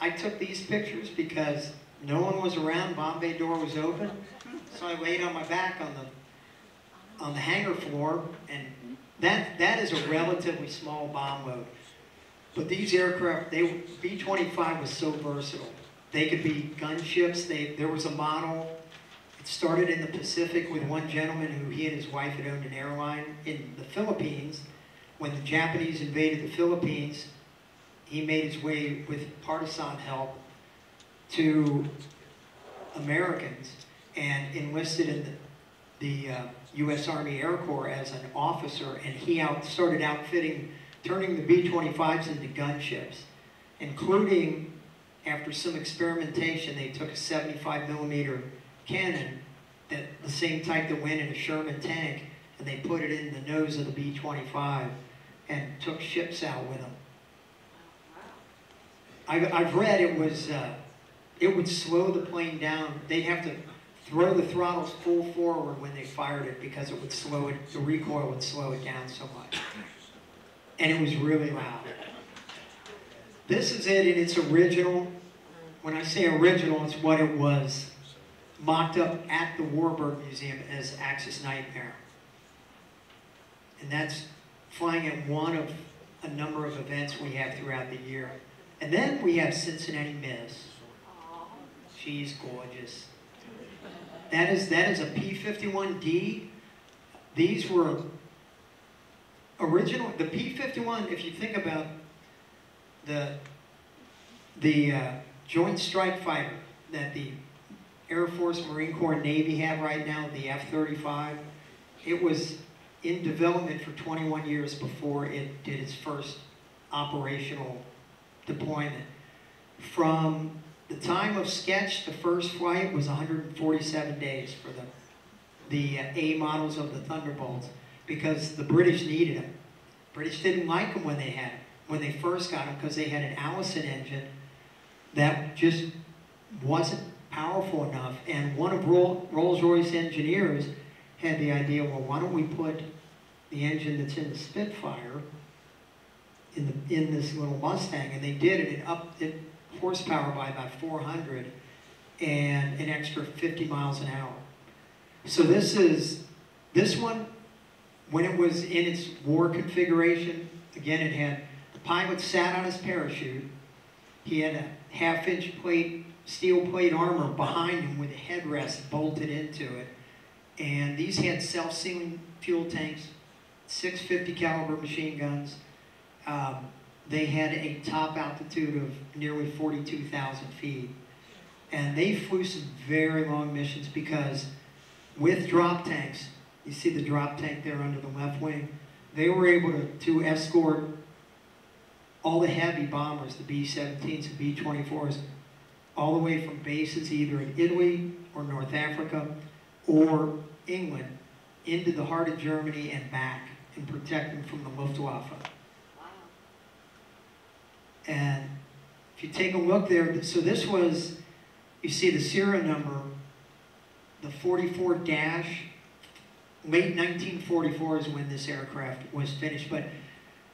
I took these pictures because no one was around, Bombay door was open. So I laid on my back on the on the hangar floor, and that that is a relatively small bomb load. But these aircraft, they B twenty-five was so versatile. They could be gunships. They there was a model. It started in the Pacific with one gentleman who he and his wife had owned an airline in the Philippines. When the Japanese invaded the Philippines, he made his way with partisan help to Americans and enlisted in the, the uh, U S Army Air Corps as an officer, and he out started outfitting, turning the B twenty-fives into gunships, including, after some experimentation, they took a seventy-five millimeter cannon, that the same type that went in a Sherman tank, and they put it in the nose of the B twenty-five and took ships out with them. I've, I've read it was, uh, it would slow the plane down. They'd have to throw the throttles full forward when they fired it, because it would slow it, the recoil would slow it down so much. And it was really loud. This is it in its original. When I say original, it's what it was mocked up at the Warbird Museum as Axis Nightmare. And that's flying at one of a number of events we have throughout the year. And then we have Cincinnati Miss. She's gorgeous. That is, that is a P fifty-one D. These were original, the P fifty-one, if you think about the, the uh, Joint Strike Fighter that the Air Force, Marine Corps, and Navy have right now, the F thirty-five, it was in development for twenty-one years before it did its first operational deployment. From the time of sketch, the first flight was one hundred forty-seven days for the, the A models of the Thunderbolts, because the British needed them. British didn't like them when they had them, when they first got them, because they had an Allison engine that just wasn't powerful enough. And one of Rolls-Royce engineers had the idea, well, why don't we put the engine that's in the Spitfire in, the, in this little Mustang? And they did it. It upped it horsepower by about four hundred and an extra fifty miles an hour. So this is, this one, when it was in its war configuration, again, it had the pilot sat on his parachute, He had a half-inch plate, steel plate armor behind him with a headrest bolted into it. And these had self-sealing fuel tanks, six fifty caliber machine guns. Um, they had a top altitude of nearly forty-two thousand feet. And they flew some very long missions because with drop tanks, you see the drop tank there under the left wing, they were able to, to escort all the heavy bombers, the B seventeens and B twenty-fours, all the way from bases either in Italy or North Africa or England into the heart of Germany and back, and protect them from the Luftwaffe. Wow. And if you take a look there, so this was, you see the serial number, the forty-four dash, late nineteen forty-four is when this aircraft was finished. But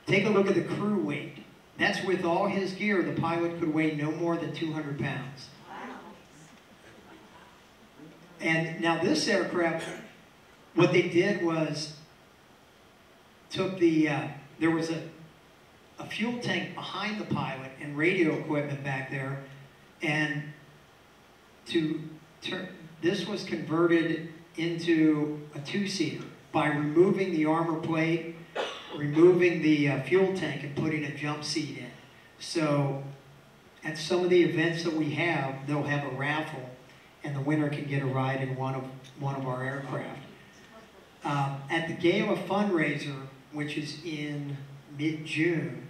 take a look at the crew weight. That's with all his gear, the pilot could weigh no more than two hundred pounds. Wow. And now this aircraft, what they did was took the, uh, there was a, a fuel tank behind the pilot and radio equipment back there, and to turn, this was converted into a two-seater by removing the armor plate, removing the uh, fuel tank, and putting a jump seat in. So at some of the events that we have, they'll have a raffle, and the winner can get a ride in one of, one of our aircraft. Um, at the gala fundraiser, which is in mid-June,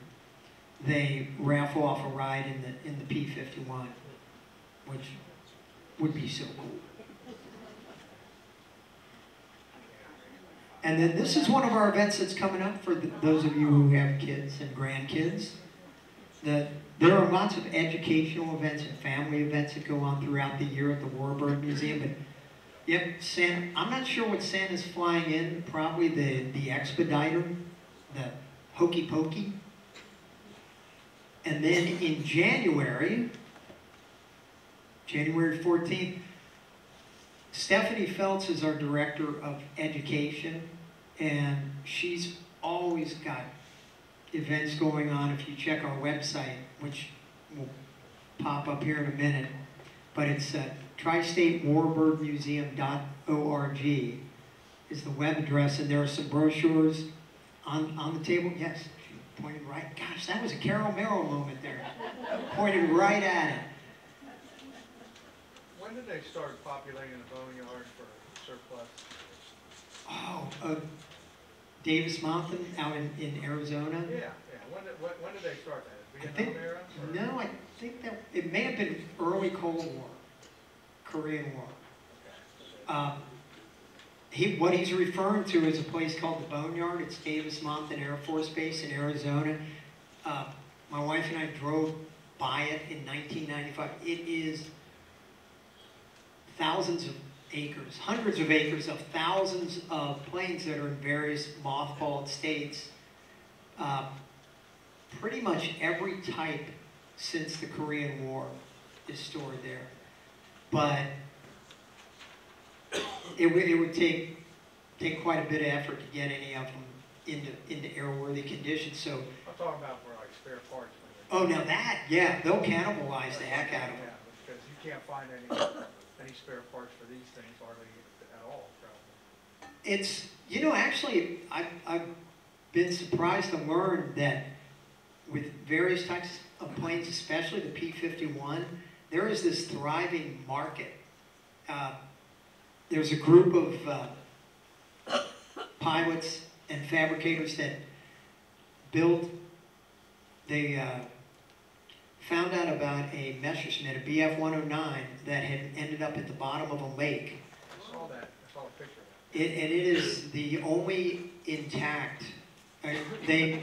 they raffle off a ride in the, in the P fifty-one, which would be so cool. And then this is one of our events that's coming up for the, those of you who have kids and grandkids. The, there are lots of educational events and family events that go on throughout the year at the Warbird Museum. But yep, Santa, I'm not sure what Santa's flying in. Probably the, the Expediter, the Hokey Pokey. And then in January, January fourteenth, Stephanie Phelps is our Director of Education, and she's always got events going on. If you check our website, which will pop up here in a minute, but it's uh, tri state warbird museum dot org is the web address, and there are some brochures on, on the table. Yes, she pointed right. Gosh, that was a Carol Merrill moment there. Pointed right at it. When did they start populating the boneyard for surplus? Oh, uh, Davis-Monthan out in, in Arizona? Yeah, yeah. When did, when, when did they start that? The Vietnam era? Or? No, I think that it may have been early Cold War, Korean War. Okay. Um, he, what he's referring to is a place called the Boneyard. It's Davis-Monthan Air Force Base in Arizona. Uh, my wife and I drove by it in nineteen ninety-five. It is thousands of acres, hundreds of acres of thousands of planes that are in various mothballed states. Uh, pretty much every type since the Korean War is stored there. But it, it would take, take quite a bit of effort to get any of them into, into airworthy conditions. So I'm talking about for like spare parts. Oh, now that, yeah, they'll cannibalize the heck out of them. Yeah, because you can't find any. Any spare parts for these things hardly at all, probably. It's, you know, actually, I've, I've been surprised to learn that with various types of planes, especially the P fifty-one, there is this thriving market. Uh, there's a group of uh, pilots and fabricators that built, they uh, found out about a Messerschmitt, a B F one oh nine, that had ended up at the bottom of a lake. I saw that. I saw a picture of that. It, and it is the only intact. Uh, they,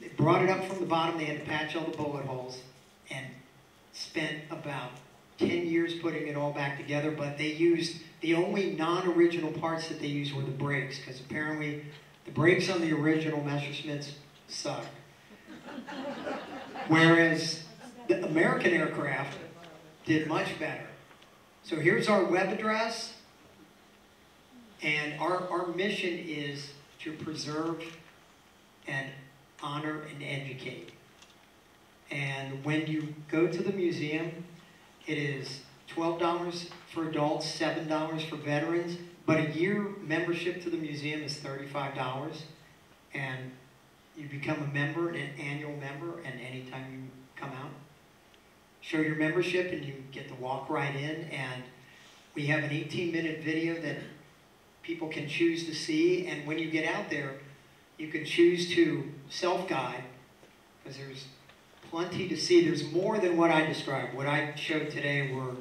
they brought it up from the bottom. They had to patch all the bullet holes and spent about ten years putting it all back together. But they used, the only non-original parts that they used were the brakes, because apparently the brakes on the original Messerschmitts suck. Whereas the American aircraft did much better. So here's our web address, and our, our mission is to preserve and honor and educate. And when you go to the museum, it is twelve dollars for adults, seven dollars for veterans, but a year membership to the museum is thirty-five dollars. And you become a member, an annual member, and anytime you come out, show your membership and you get to walk right in. And we have an eighteen minute video that people can choose to see. And when you get out there, you can choose to self-guide, because there's plenty to see. There's more than what I described. What I showed today were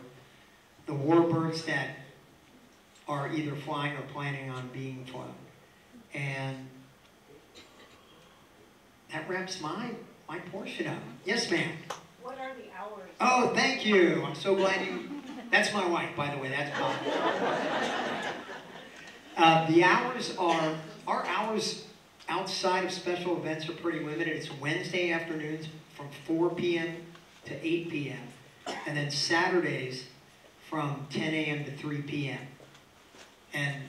the warbirds that are either flying or planning on being flown. And that wraps my, my portion up. Yes, ma'am. What are the hours? Oh, thank you. I'm so glad you... That's my wife, by the way. That's mine. uh, the hours are... Our hours outside of special events are pretty limited. It's Wednesday afternoons from four p m to eight p m And then Saturdays from ten a m to three p m And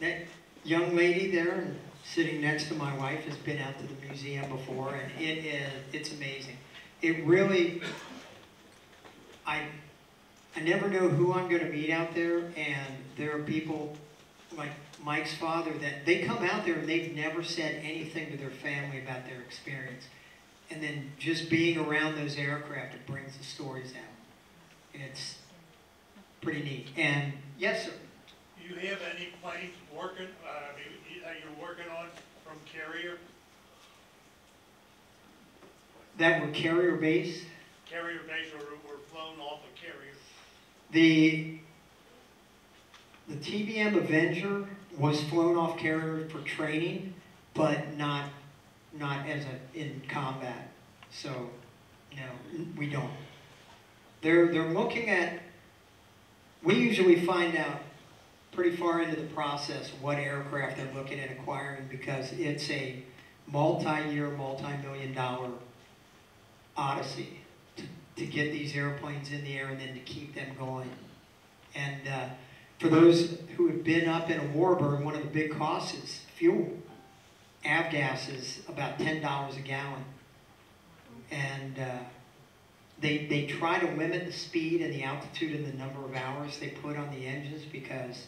that young lady there sitting next to my wife has been out to the museum before, and it is, it's amazing. It really, I, I never know who I'm going to meet out there, and there are people like Mike's father that they come out there and they've never said anything to their family about their experience. And then just being around those aircraft, it brings the stories out. And it's pretty neat. And yes, sir? Do you have any planes working, uh, that you're working on from Carrier? That were Carrier based? Carrier based or were flown off of Carrier. The, the T B M Avenger was flown off Carrier for training, but not, not as a, in combat. So, no, we don't. They're, they're looking at, we usually find out pretty far into the process what aircraft they're looking at acquiring, because it's a multi-year, multi-million dollar odyssey to, to get these airplanes in the air and then to keep them going. And uh, for those who have been up in a warbird, one of the big costs is fuel. Avgas is about ten dollars a gallon. And uh, they, they try to limit the speed and the altitude and the number of hours they put on the engines, because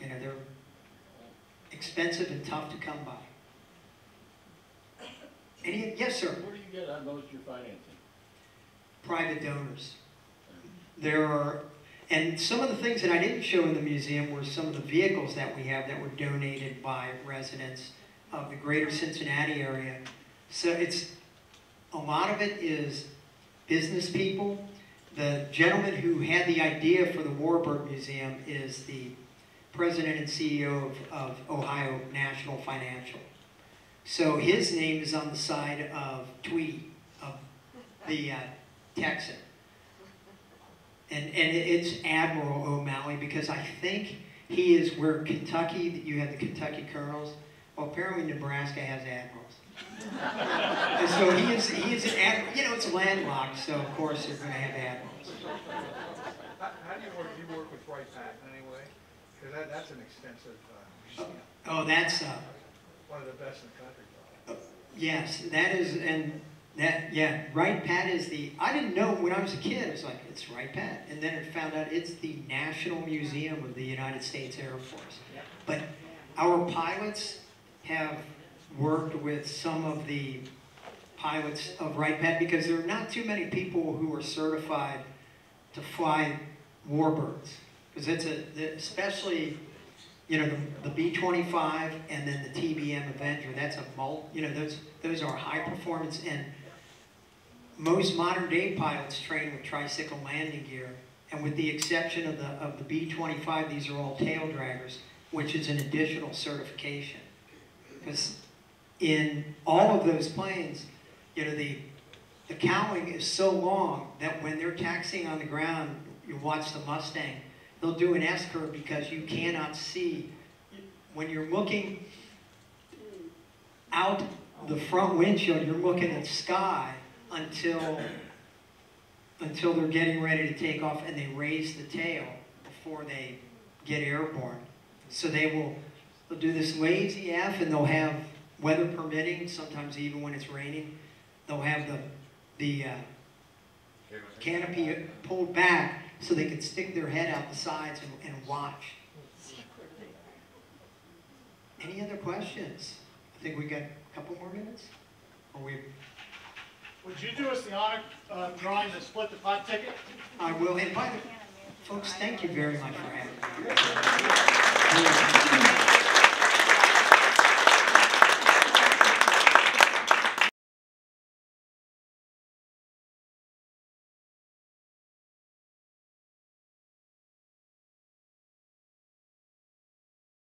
you know, they're expensive and tough to come by. Any, yes, sir? Where do you get on most of your financing? Private donors. There are, and some of the things that I didn't show in the museum were some of the vehicles that we have that were donated by residents of the greater Cincinnati area. So it's, a lot of it is business people. The gentleman who had the idea for the Warbird Museum is the president and C E O of, of Ohio National Financial. So his name is on the side of Tweety, of the uh, Texan. And, and it's Admiral O'Malley, because I think he is where Kentucky, you have the Kentucky Colonels. Well, apparently Nebraska has admirals. And so he is, he is an admiral. You know, it's landlocked, so of course they're going to have admirals. How, how do you work? Do you work with Wright Pat in any way? Because that, that's an extensive uh, museum. Oh, oh, that's uh, one of the best in the country. Uh, yes, that is, and that, yeah, Wright Pat is the, I didn't know when I was a kid, I was like, it's Wright Pat. And then I found out it's the National Museum of the United States Air Force. But our pilots have worked with some of the pilots of Wright Pat, because there are not too many people who are certified to fly warbirds. Because it's a, especially, you know, the, the B twenty-five and then the T B M Avenger, that's a mul, you know, those, those are high performance, and most modern day pilots train with tricycle landing gear, and with the exception of the, of the B twenty-five, these are all tail draggers, which is an additional certification. Because in all of those planes, you know, the, the cowling is so long that when they're taxiing on the ground, you watch the Mustang, they'll do an S-curve because you cannot see. When you're looking out the front windshield, you're looking at sky until, until they're getting ready to take off, and they raise the tail before they get airborne. So they will they'll do this lazy F, and they'll have, weather permitting, sometimes even when it's raining, they'll have the, the uh, canopy pulled back so they can stick their head out the sides and, and watch. Any other questions? I think we got a couple more minutes. Or we... Would you do us the honor uh, drawing to split the pot ticket? I will. And by the folks, thank you very much for having me.